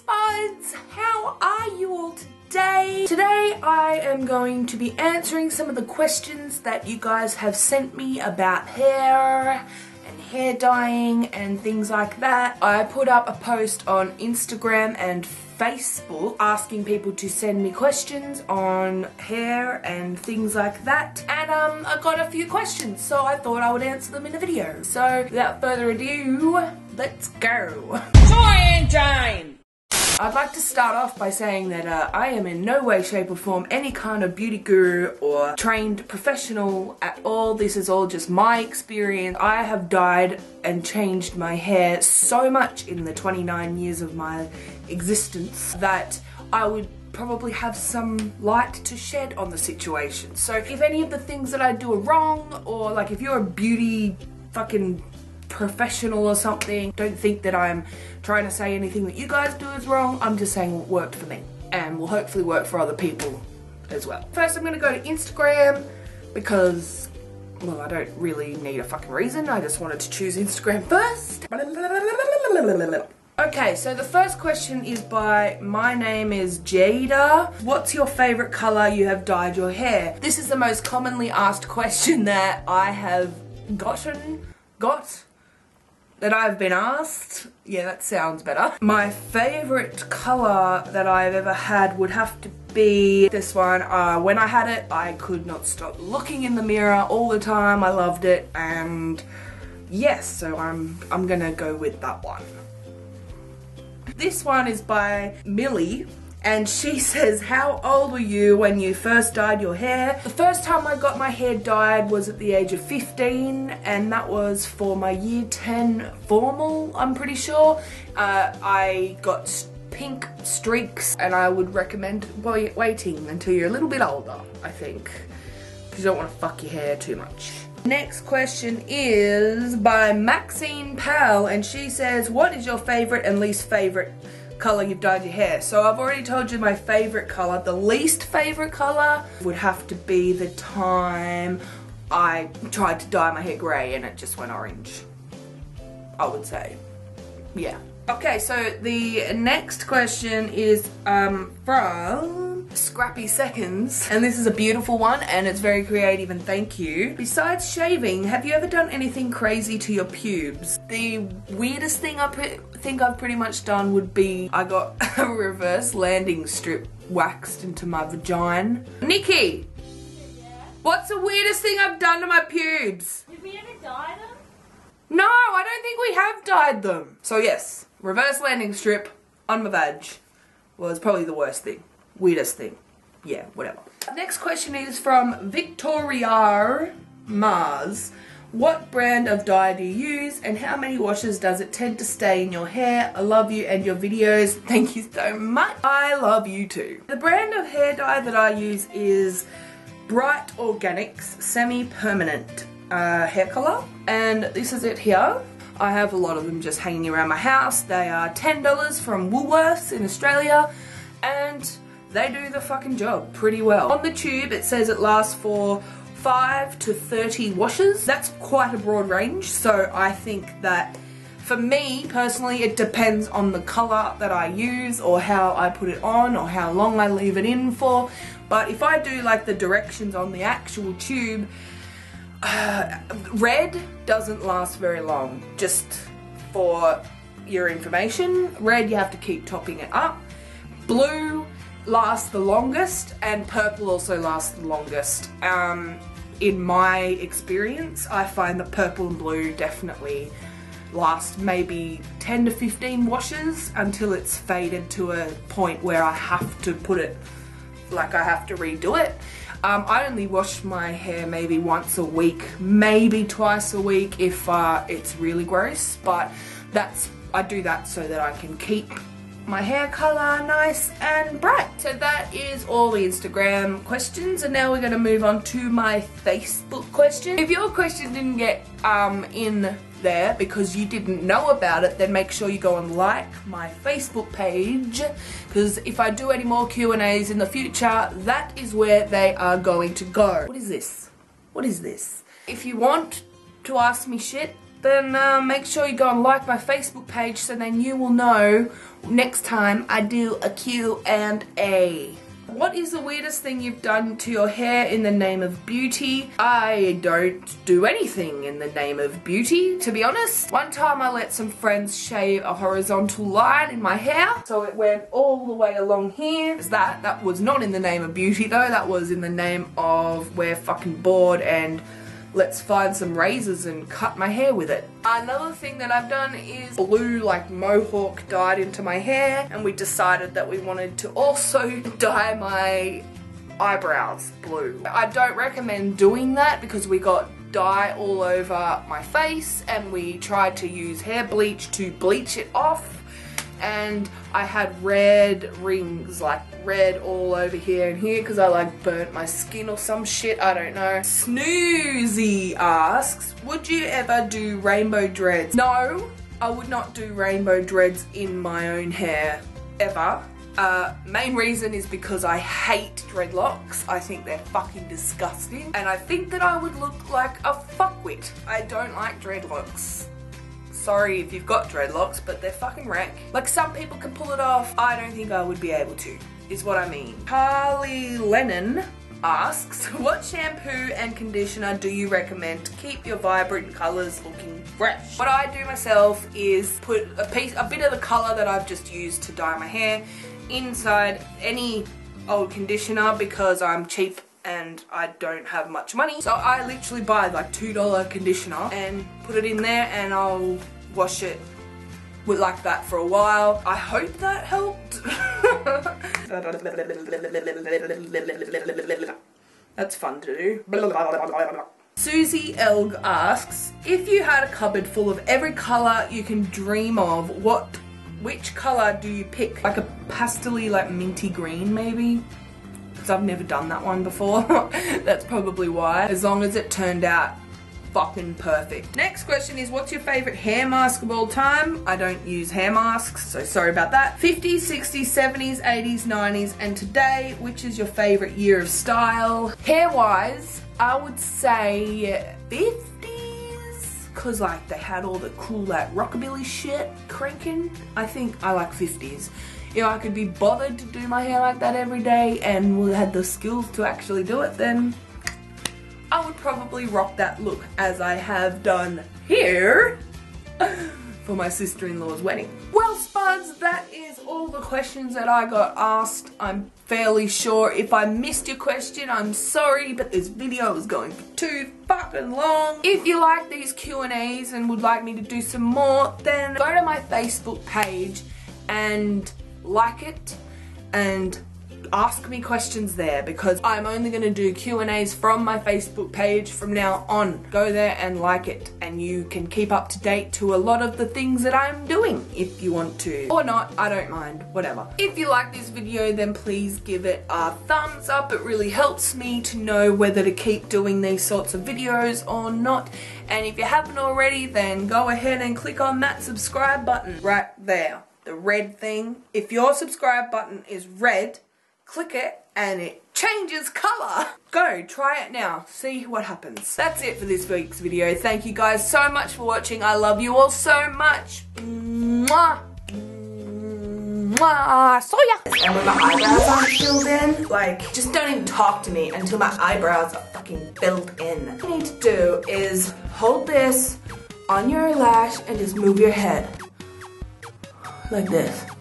buds, how are you all today? Today I am going to be answering some of the questions that you guys have sent me about hair and hair dyeing and things like that. I put up a post on Instagram and Facebook asking people to send me questions on hair and things like that, and I got a few questions, so I thought I would answer them in a video. So without further ado, let's go. Join time! I'd like to start off by saying that I am in no way, shape or form any kind of beauty guru or trained professional at all. This is all just my experience. I have dyed and changed my hair so much in the 29 years of my existence that I would probably have some light to shed on the situation. So if any of the things that I do are wrong, or like if you're a beauty fucking professional or something, don't think that I'm trying to say anything that you guys do is wrong. I'm just saying what worked for me and will hopefully work for other people as well. First, I'm going to go to Instagram because, well, I don't really need a fucking reason. I just wanted to choose Instagram first. Okay, so the first question is by My Name Is Jada. What's your favorite color you have dyed your hair? This is the most commonly asked question that I have I've been asked. Yeah, that sounds better. My favourite colour that I've ever had would have to be this one. When I had it, I could not stop looking in the mirror all the time. I loved it, and yes, so I'm gonna go with that one. This one is by Millie, and she says, how old were you when you first dyed your hair? The first time I got my hair dyed was at the age of 15, and that was for my year 10 formal, I'm pretty sure. I got pink streaks, and I would recommend waiting until you're a little bit older, I think, because you don't want to fuck your hair too much. Next question is by Maxine Powell, and she says, what is your favourite and least favourite color you've dyed your hair? So I've already told you my favorite color. The least favorite color would have to be the time I tried to dye my hair gray and it just went orange, I would say. Yeah. Okay, so the next question is from Scrappy Seconds, and this is a beautiful one and it's very creative, and thank you. Besides shaving, have you ever done anything crazy to your pubes? The weirdest thing I think I've pretty much done would be I got a reverse landing strip waxed into my vagina. Nikki, yeah. What's the weirdest thing I've done to my pubes? Did we ever dye them? No, I don't think we have dyed them. So yes, reverse landing strip on my vag was probably the worst thing, weirdest thing. Yeah, whatever. Next question is from Victoria Mars. What brand of dye do you use, and how many washes does it tend to stay in your hair? I love you and your videos. Thank you so much. I love you too. The brand of hair dye that I use is Bright Organics Semi-Permanent Hair Colour, and this is it here. I have a lot of them just hanging around my house. They are $10 from Woolworths in Australia, and they do the fucking job pretty well. On the tube it says it lasts for 5 to 30 washes. That's quite a broad range, so I think that for me personally it depends on the colour that I use or how I put it on or how long I leave it in for. But if I do like the directions on the actual tube, red doesn't last very long. Just for your information, red you have to keep topping it up. Blue lasts the longest, and purple also lasts the longest. In my experience, I find that purple and blue definitely last maybe 10 to 15 washes until it's faded to a point where I have to put it, like I have to redo it. I only wash my hair maybe once a week, maybe twice a week if it's really gross, but I do that so that I can keep my hair colour nice and bright. So that is all the Instagram questions, and now we're going to move on to my Facebook question. If your question didn't get in there because you didn't know about it, then make sure you go and like my Facebook page, because if I do any more Q&As in the future, that is where they are going to go. What is this? What is this? If you want to ask me shit, then make sure you go and like my Facebook page, so then you will know next time I do a Q&A. What is the weirdest thing you've done to your hair in the name of beauty? I don't do anything in the name of beauty, to be honest. One time I let some friends shave a horizontal line in my hair, so it went all the way along here. That was not in the name of beauty though, that was in the name of we're fucking bored and let's find some razors and cut my hair with it. Another thing that I've done is blue, like mohawk, dyed into my hair, and we decided that we wanted to also dye my eyebrows blue. I don't recommend doing that because we got dye all over my face and we tried to use hair bleach to bleach it off, and I had red rings, like red all over here and here, because I like burnt my skin or some shit, I don't know. Snoozy asks, would you ever do rainbow dreads? No, I would not do rainbow dreads in my own hair, ever. Main reason is because I hate dreadlocks. I think they're fucking disgusting, and I think that I would look like a fuckwit. I don't like dreadlocks. Sorry if you've got dreadlocks, but they're fucking rank. Like, some people can pull it off. I don't think I would be able to, is what I mean. Holly Lennon asks, what shampoo and conditioner do you recommend to keep your vibrant colours looking fresh? What I do myself is put a bit of the colour that I've just used to dye my hair inside any old conditioner because I'm cheap and I don't have much money, so I literally buy like $2 conditioner and put it in there, and I'll wash it with like that for a while. I hope that helped. That's fun to do. Susie Elg asks, if you had a cupboard full of every colour you can dream of, which colour do you pick? Like a pastely, like minty green maybe? Because I've never done that one before. That's probably why. As long as it turned out fucking perfect. Next question is, what's your favourite hair mask of all time? I don't use hair masks, so sorry about that. 50s, 60s, 70s, 80s, 90s, and today, which is your favourite year of style? Hair-wise, I would say 50s, because like they had all the cool like rockabilly shit cranking. I think I like 50s. You know, I could be bothered to do my hair like that every day and had the skills to actually do it, then I would probably rock that look as I have done here for my sister-in-law's wedding. Well, Spuds, that is all the questions that I got asked, I'm fairly sure. If I missed your question, I'm sorry, but this video is going for too fucking long. If you like these Q&As and would like me to do some more, then go to my Facebook page and like it and ask me questions there, because I'm only going to do Q&As from my Facebook page from now on. Go there and like it, and you can keep up to date to a lot of the things that I'm doing if you want to, or not, I don't mind, whatever. If you like this video, then please give it a thumbs up. It really helps me to know whether to keep doing these sorts of videos or not. And if you haven't already, then go ahead and click on that subscribe button right there. The red thing. If your subscribe button is red, click it and it changes colour. Go, try it now. See what happens. That's it for this week's video. Thank you guys so much for watching. I love you all so much. Mwah. Mwah. So yeah. And with my eyebrows aren't filled in, like, just don't even talk to me until my eyebrows are fucking filled in. What you need to do is hold this on your lash and just move your head. Like this.